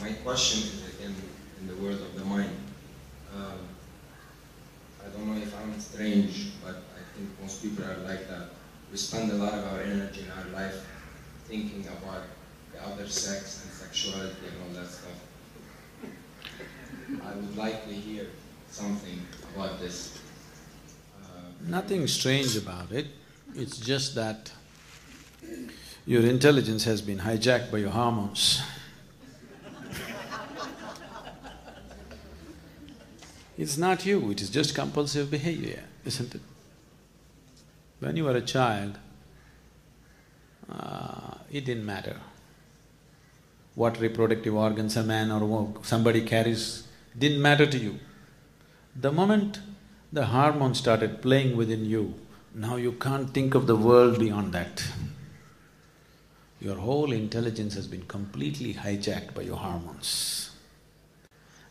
My question is in the world of the mind. I don't know if I'm strange, but I think most people are like that. We spend a lot of our energy in our life thinking about the other sex and sexuality and all that stuff. I would like to hear something about this. Nothing strange about it. It's just that your intelligence has been hijacked by your hormones. It's not you, it is just compulsive behavior, isn't it? When you were a child, it didn't matter what reproductive organs a man or somebody carries, didn't matter to you. The moment the hormones started playing within you, now you can't think of the world beyond that. Your whole intelligence has been completely hijacked by your hormones.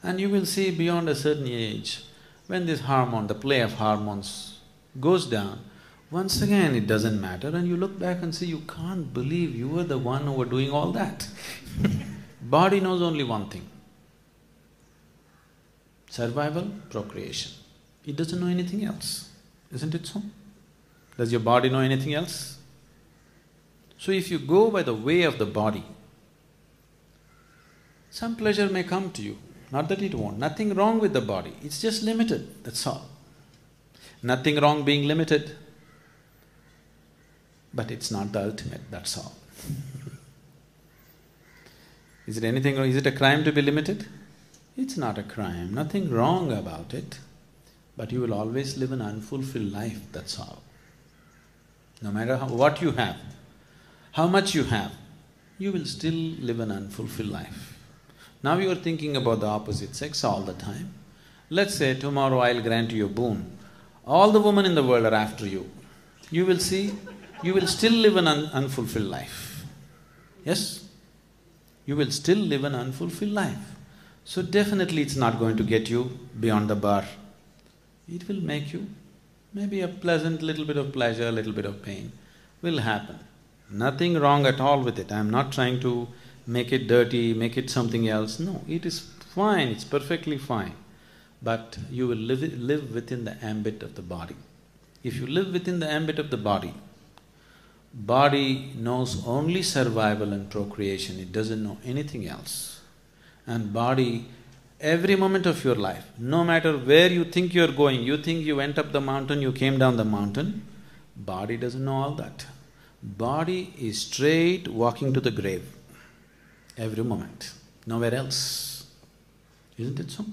And you will see beyond a certain age, when this hormone, the play of hormones goes down, once again it doesn't matter and you look back and see you can't believe you were the one who were doing all that. Body knows only one thing, survival, procreation. It doesn't know anything else, isn't it so? Does your body know anything else? So if you go by the way of the body, some pleasure may come to you. Not that it won't, nothing wrong with the body, it's just limited, that's all. Nothing wrong being limited, but it's not the ultimate, that's all. Is it anything wrong? Is it a crime to be limited? It's not a crime, nothing wrong about it, but you will always live an unfulfilled life, that's all. No matter what you have, how much you have, you will still live an unfulfilled life. Now you are thinking about the opposite sex all the time. Let's say tomorrow I'll grant you a boon. All the women in the world are after you. You will see, you will still live an unfulfilled life. Yes? You will still live an unfulfilled life. So definitely it's not going to get you beyond the bar. It will make you, maybe a pleasant little bit of pleasure, a little bit of pain will happen. Nothing wrong at all with it. I'm not trying to make it dirty, make it something else. No, it is fine, it's perfectly fine. But you will live within the ambit of the body. If you live within the ambit of the body, body knows only survival and procreation, it doesn't know anything else. And body, every moment of your life, no matter where you think you're going, you think you went up the mountain, you came down the mountain, body doesn't know all that. Body is straight walking to the grave. Every moment, nowhere else. Isn't it so?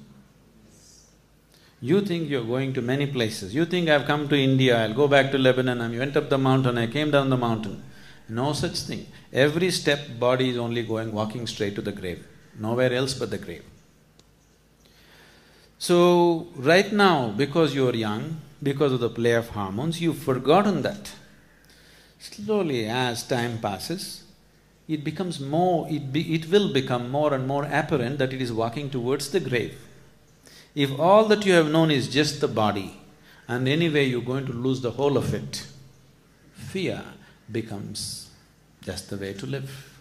You think you're going to many places. You think I've come to India, I'll go back to Lebanon, I went up the mountain, I came down the mountain. No such thing. Every step, body is only going, walking straight to the grave. Nowhere else but the grave. So, right now, because you're young, because of the play of hormones, you've forgotten that. Slowly, as time passes, it will become more and more apparent that it is walking towards the grave. If all that you have known is just the body, and anyway you're going to lose the whole of it, fear becomes just the way to live.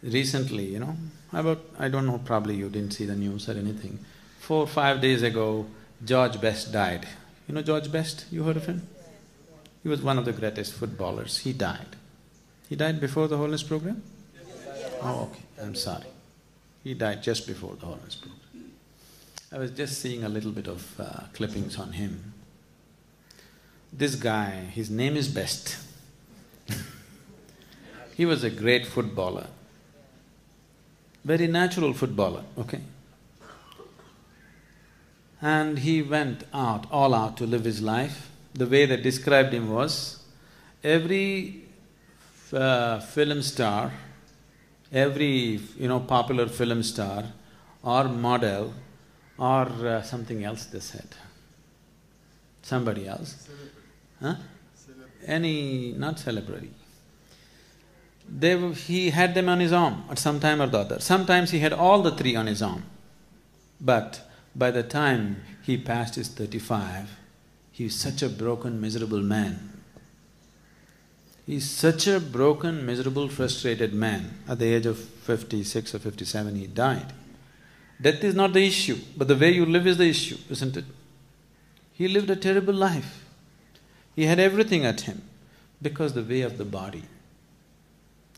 Recently, you know, I don't know, probably you didn't see the news or anything. 4 or 5 days ago, George Best died. You know George Best? You heard of him? He was one of the greatest footballers. He died. He died before the wholeness program? Yes. Oh, okay, I'm sorry. He died just before the wholeness program. I was just seeing a little bit of clippings on him. This guy, his name is Best. He was a great footballer, very natural footballer, okay? And he went out, all out to live his life. The way they described him was, every popular film star or model or something else they said, somebody else, huh? any… not celebrity. He had them on his arm at some time or the other. Sometimes he had all the three on his arm. But by the time he passed his 35, he is such a broken, miserable man. He is such a broken, miserable, frustrated man. At the age of 56 or 57, he died. Death is not the issue, but the way you live is the issue, isn't it? He lived a terrible life. He had everything at him because the way of the body.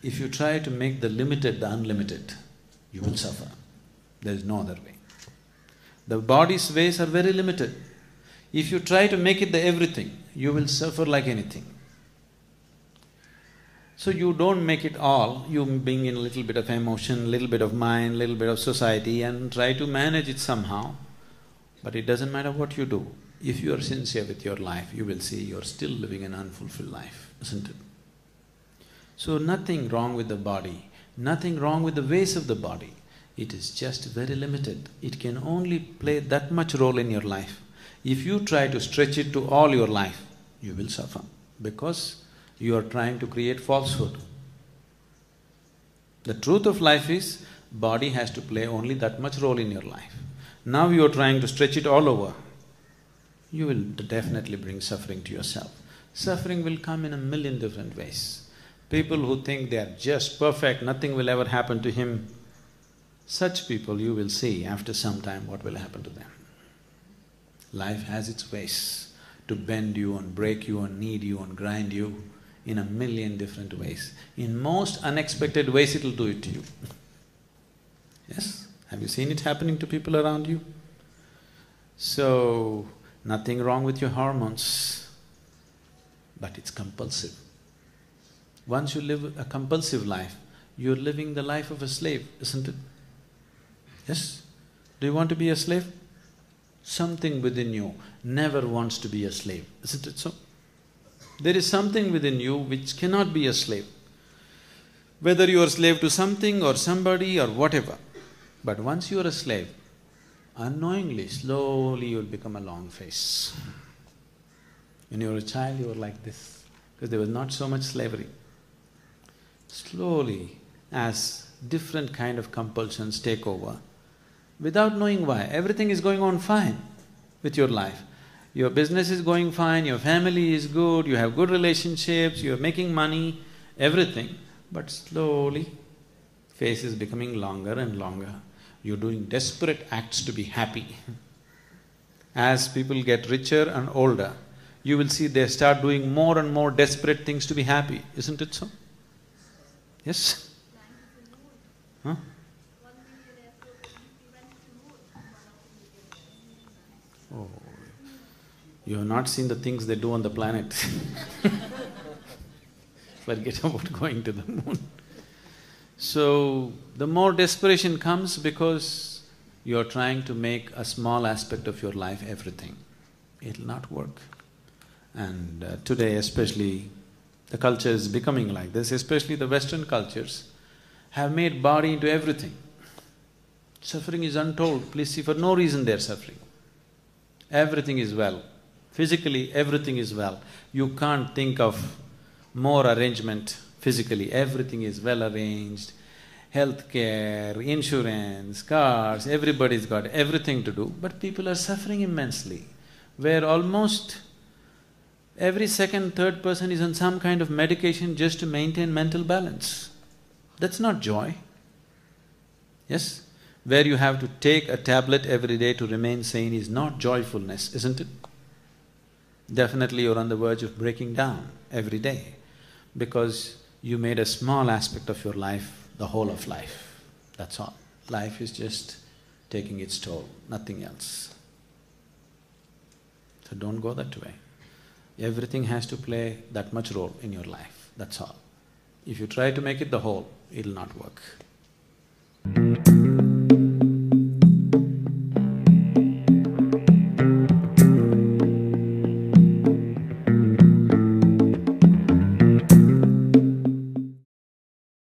If you try to make the limited the unlimited, you will suffer. There is no other way. The body's ways are very limited. If you try to make it the everything, you will suffer like anything. So you don't make it all, you bring in a little bit of emotion, little bit of mind, little bit of society and try to manage it somehow. But it doesn't matter what you do. If you are sincere with your life, you will see you are still living an unfulfilled life, isn't it? So nothing wrong with the body, nothing wrong with the ways of the body. It is just very limited. It can only play that much role in your life. If you try to stretch it to all your life, you will suffer because you are trying to create falsehood. The truth of life is, body has to play only that much role in your life. Now you are trying to stretch it all over, you will definitely bring suffering to yourself. Suffering will come in a million different ways. People who think they are just perfect, nothing will ever happen to him, such people you will see after some time what will happen to them. Life has its ways to bend you and break you and knead you and grind you in a million different ways. In most unexpected ways it'll do it to you. Yes? Have you seen it happening to people around you? So, nothing wrong with your hormones, but it's compulsive. Once you live a compulsive life, you're living the life of a slave, isn't it? Yes? Do you want to be a slave? Something within you never wants to be a slave, isn't it so? There is something within you which cannot be a slave, whether you are a slave to something or somebody or whatever. But once you are a slave, unknowingly, slowly you'll become a long face. When you were a child, you were like this, because there was not so much slavery. Slowly, as different kind of compulsions take over, without knowing why, everything is going on fine with your life. Your business is going fine, your family is good, you have good relationships, you are making money, everything. But slowly, face is becoming longer and longer. You're doing desperate acts to be happy. As people get richer and older, you will see they start doing more and more desperate things to be happy, isn't it so? Yes? Huh? Oh, you have not seen the things they do on the planet. Forget about going to the moon. So, the more desperation comes because you're trying to make a small aspect of your life everything. It'll not work. And today especially, the culture is becoming like this, especially the Western cultures have made body into everything. Suffering is untold, please see, for no reason they're suffering. Everything is well. Physically, everything is well. You can't think of more arrangement physically. Everything is well arranged. Healthcare, insurance, cars, everybody's got everything to do, but people are suffering immensely, where almost every second, third person is on some kind of medication just to maintain mental balance. That's not joy. Yes? Where you have to take a tablet every day to remain sane is not joyfulness, isn't it? Definitely you're on the verge of breaking down every day because you made a small aspect of your life the whole of life, that's all. Life is just taking its toll, nothing else. So don't go that way. Everything has to play that much role in your life, that's all. If you try to make it the whole, it'll not work.